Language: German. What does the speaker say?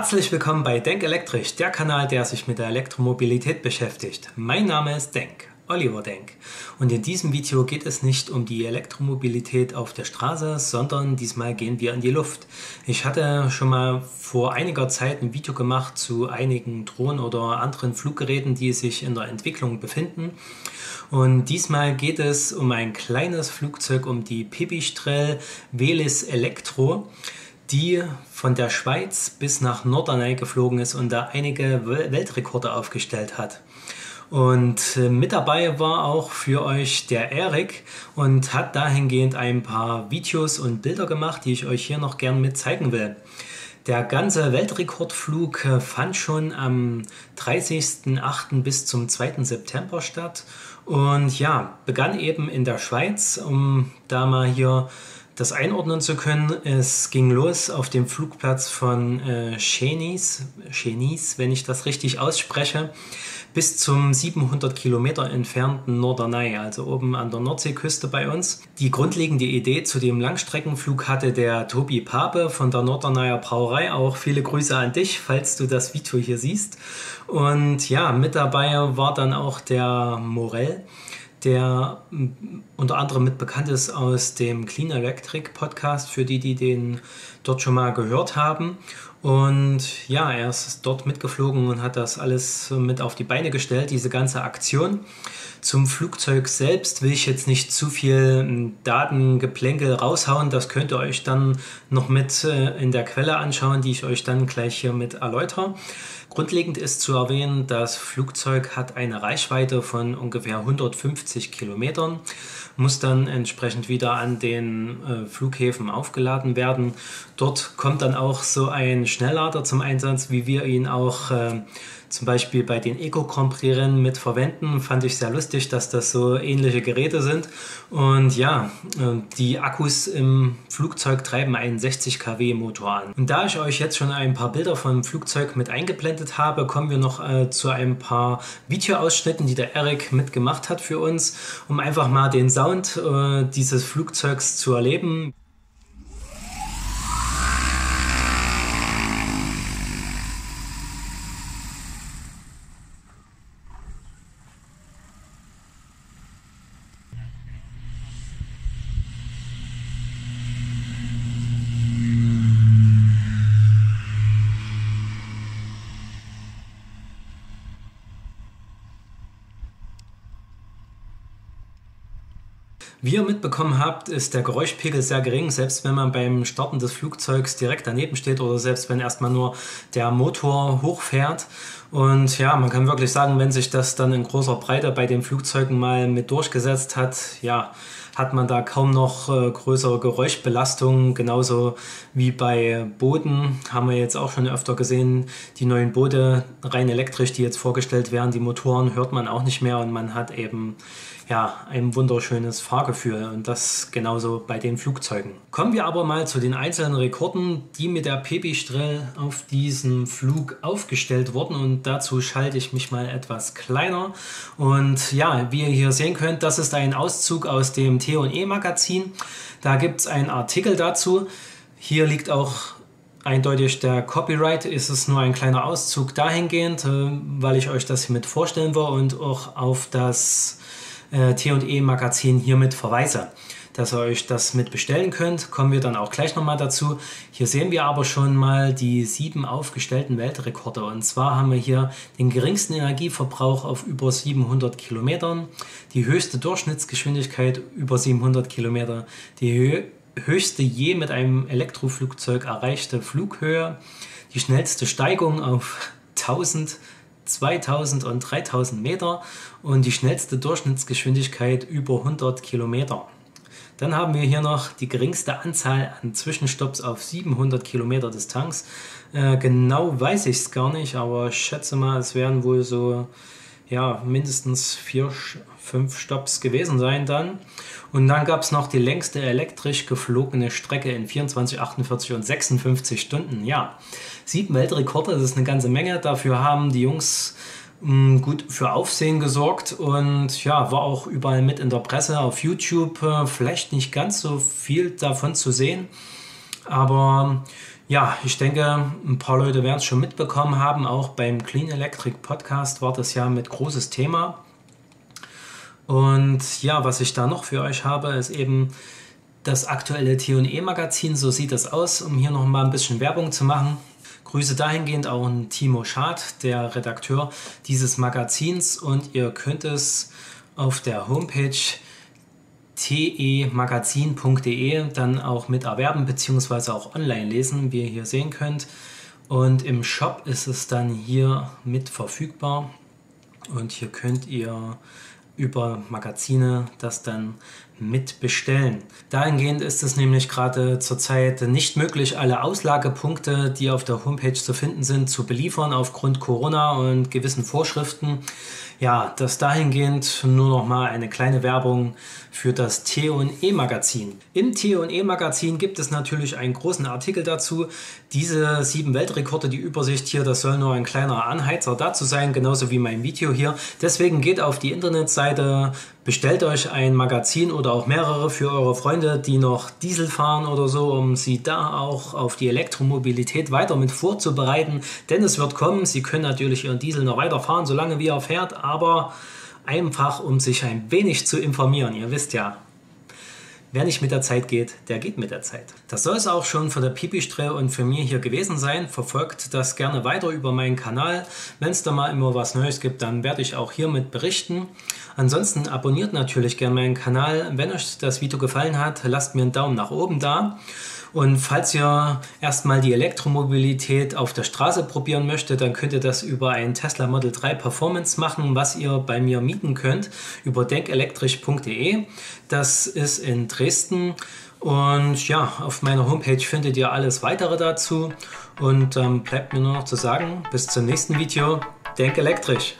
Herzlich willkommen bei Denk Elektrisch, der Kanal, der sich mit der Elektromobilität beschäftigt. Mein Name ist Denk, Oliver Denk. Und in diesem Video geht es nicht um die Elektromobilität auf der Straße, sondern diesmal gehen wir in die Luft. Ich hatte schon mal vor einiger Zeit ein Video gemacht zu einigen Drohnen oder anderen Fluggeräten, die sich in der Entwicklung befinden. Und diesmal geht es um ein kleines Flugzeug, um die Pipistrel Velis Electro, die von der Schweiz bis nach Norderney geflogen ist und da einige Weltrekorde aufgestellt hat. Und mit dabei war auch für euch der Erik und hat dahingehend ein paar Videos und Bilder gemacht, die ich euch hier noch gern mit zeigen will. Der ganze Weltrekordflug fand schon am 30.08. bis zum 2. September statt und ja, begann eben in der Schweiz, um da mal hier das einordnen zu können. Es ging los auf dem Flugplatz von Schenis, wenn ich das richtig ausspreche, bis zum 700 Kilometer entfernten Norderney, also oben an der Nordseeküste bei uns. Die grundlegende Idee zu dem Langstreckenflug hatte der Tobi Pape von der Norderneyer Brauerei. Auch viele Grüße an dich, falls du das Video hier siehst. Und ja, mit dabei war dann auch der Morell, der unter anderem mit bekannt ist aus dem Clean Electric Podcast, für die, die den dort schon mal gehört haben. Und ja, er ist dort mitgeflogen und hat das alles mit auf die Beine gestellt, diese ganze Aktion. Zum Flugzeug selbst will ich jetzt nicht zu viel Datengeplänkel raushauen. Das könnt ihr euch dann noch mit in der Quelle anschauen, die ich euch dann gleich hier mit erläutere. Grundlegend ist zu erwähnen, das Flugzeug hat eine Reichweite von ungefähr 150 Kilometern, muss dann entsprechend wieder an den Flughäfen aufgeladen werden. Dort kommt dann auch so ein Schnelllader zum Einsatz, wie wir ihn auch zum Beispiel bei den Eco-Grand Prix-Rennen mit verwenden. Fand ich sehr lustig, dass das so ähnliche Geräte sind. Und ja, die Akkus im Flugzeug treiben einen 60 kW Motor an. Und da ich euch jetzt schon ein paar Bilder vom Flugzeug mit eingeblendet habe, kommen wir noch zu ein paar Videoausschnitten, die der Erik mitgemacht hat für uns, um einfach mal den Sound dieses Flugzeugs zu erleben. Wie ihr mitbekommen habt, ist der Geräuschpegel sehr gering, selbst wenn man beim Starten des Flugzeugs direkt daneben steht oder selbst wenn erstmal nur der Motor hochfährt. Und ja, man kann wirklich sagen, wenn sich das dann in großer Breite bei den Flugzeugen mal mit durchgesetzt hat, ja, hat man da kaum noch größere Geräuschbelastungen. Genauso wie bei Booten, haben wir jetzt auch schon öfter gesehen, die neuen Boote, rein elektrisch, die jetzt vorgestellt werden, die Motoren hört man auch nicht mehr und man hat eben ja ein wunderschönes Fahrgefühl und das genauso bei den Flugzeugen. Kommen wir aber mal zu den einzelnen Rekorden, die mit der Pipistrel auf diesem Flug aufgestellt wurden, und dazu schalte ich mich mal etwas kleiner. Und ja, wie ihr hier sehen könnt, das ist ein Auszug aus dem TE-Magazin. Da gibt es einen Artikel dazu. Hier liegt auch eindeutig der Copyright, ist es nur ein kleiner Auszug dahingehend, weil ich euch das hiermit vorstellen will und auch auf das TE-Magazin hiermit verweise, dass ihr euch das mit bestellen könnt. Kommen wir dann auch gleich nochmal dazu. Hier sehen wir aber schon mal die 7 aufgestellten Weltrekorde. Und zwar haben wir hier den geringsten Energieverbrauch auf über 700 Kilometern, die höchste Durchschnittsgeschwindigkeit über 700 Kilometer, die höchste je mit einem Elektroflugzeug erreichte Flughöhe, die schnellste Steigung auf 1000 2000 und 3000 Meter und die schnellste Durchschnittsgeschwindigkeit über 100 Kilometer. Dann haben wir hier noch die geringste Anzahl an Zwischenstopps auf 700 Kilometer Distanz. Genau weiß ich es gar nicht, aber ich schätze mal, es werden wohl so ja, mindestens 4-5 Stopps gewesen sein dann. Und dann gab es noch die längste elektrisch geflogene Strecke in 24, 48 und 56 Stunden. Ja, 7 Weltrekorde, das ist eine ganze Menge. Dafür haben die Jungs gut für Aufsehen gesorgt und ja, war auch überall mit in der Presse, auf YouTube. Vielleicht nicht ganz so viel davon zu sehen, aber Ja, ich denke, ein paar Leute werden es schon mitbekommen haben. Auch beim Clean Electric Podcast war das ja mit großes Thema. Und ja, was ich da noch für euch habe, ist eben das aktuelle TE-Magazin. So sieht das aus, um hier nochmal ein bisschen Werbung zu machen. Grüße dahingehend auch an Timo Schadt, der Redakteur dieses Magazins. Und ihr könnt es auf der Homepage te-magazin.de dann auch mit erwerben bzw. auch online lesen, wie ihr hier sehen könnt. Und im Shop ist es dann hier mit verfügbar. Und hier könnt ihr über Magazine das dann mit bestellen. Dahingehend ist es nämlich gerade zurzeit nicht möglich, alle Auslagepunkte, die auf der Homepage zu finden sind, zu beliefern aufgrund Corona und gewissen Vorschriften. Ja, das dahingehend nur noch mal eine kleine Werbung für das TE-Magazin. Im TE-Magazin gibt es natürlich einen großen Artikel dazu. Diese 7 Weltrekorde, die Übersicht hier, das soll nur ein kleiner Anheizer dazu sein, genauso wie mein Video hier. Deswegen geht auf die Internetseite, bestellt euch ein Magazin oder auch mehrere für eure Freunde, die noch Diesel fahren oder so, um sie da auch auf die Elektromobilität weiter mit vorzubereiten. Denn es wird kommen, sie können natürlich ihren Diesel noch weiterfahren, solange wie er fährt, aber einfach, um sich ein wenig zu informieren. Ihr wisst ja, wer nicht mit der Zeit geht, der geht mit der Zeit. Das soll es auch schon von der Pipistrel und für mich hier gewesen sein. Verfolgt das gerne weiter über meinen Kanal. Wenn es da mal immer was Neues gibt, dann werde ich auch hiermit berichten. Ansonsten abonniert natürlich gerne meinen Kanal. Wenn euch das Video gefallen hat, lasst mir einen Daumen nach oben da. Und falls ihr erstmal die Elektromobilität auf der Straße probieren möchtet, dann könnt ihr das über einen Tesla Model 3 Performance machen, was ihr bei mir mieten könnt, über denkelektrisch.de. Das ist in Dresden. Und ja, auf meiner Homepage findet ihr alles weitere dazu. Und dann bleibt mir nur noch zu sagen, bis zum nächsten Video, Denk Elektrisch!